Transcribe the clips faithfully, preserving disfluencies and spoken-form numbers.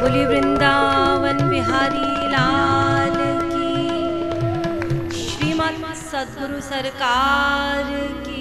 बोली वृंदावन बिहारी लाल की, श्रीमद सद्गुरु सरकार की।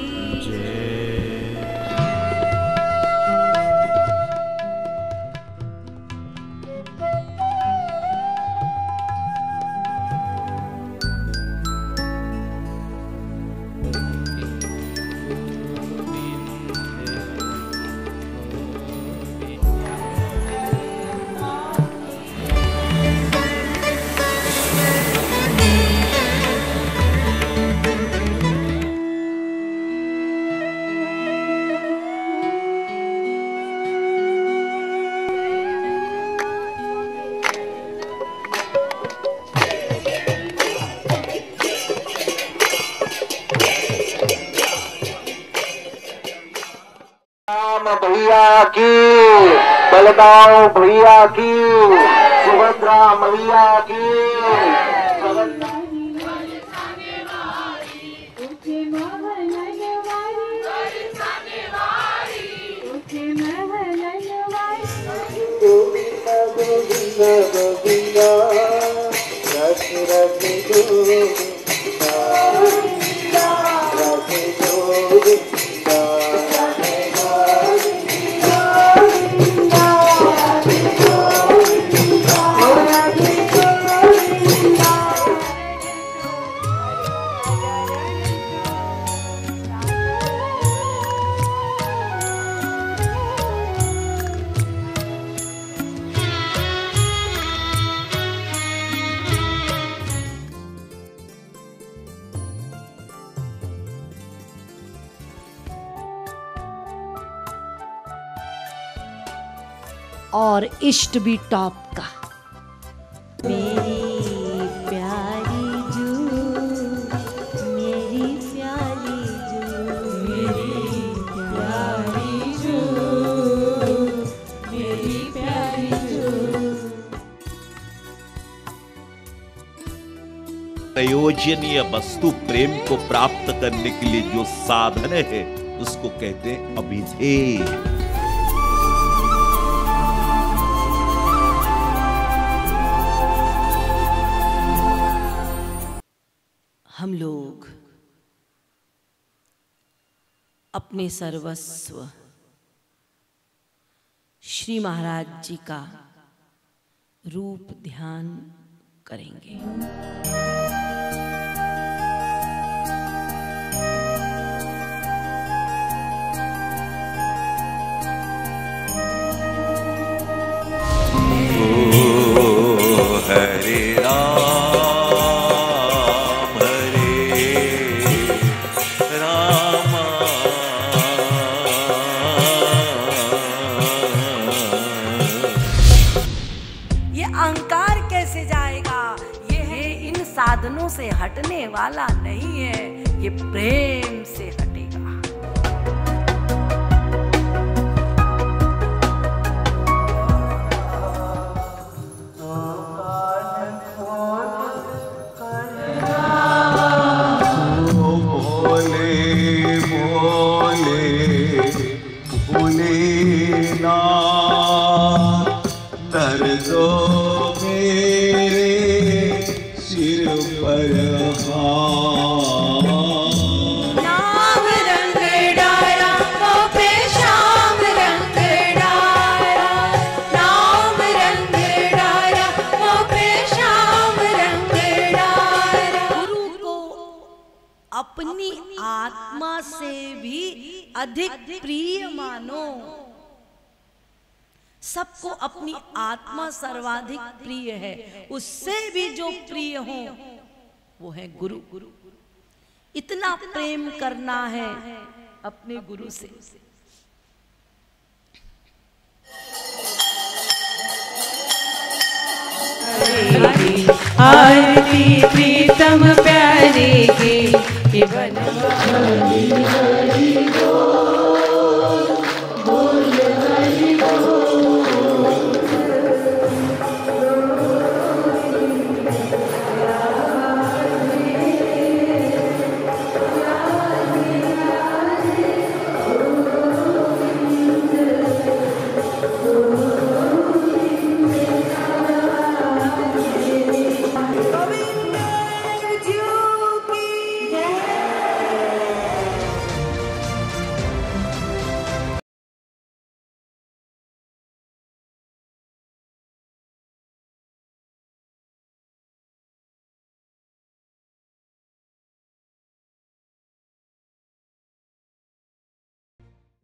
भैया की, बलदाऊ भैया की, सुभद्रा मैया की। और इष्ट भी टॉप का। मेरी प्यारी जू, मेरी प्यारी जू, मेरी प्यारी जू, मेरी प्यारी जू। प्रयोजनीय वस्तु प्रेम को प्राप्त करने के लिए जो साधन है उसको कहते हैं अभिधेय। हम लोग अपने सर्वस्व श्री महाराज जी का रूप ध्यान करेंगे। ओ हरे राम साधनों से हटने वाला नहीं है, ये प्रेम से हटेगा। बोले बोले बोले ना दर्जो अपनी आत्मा से भी अधिक प्रिय मानो। सबको अपनी आत्मा सर्वाधिक प्रिय है, उससे भी जो प्रिय हो वो है गुरु। इतना प्रेम करना है अपने गुरु से। आरती प्रीतम प्यारे की बनवाली।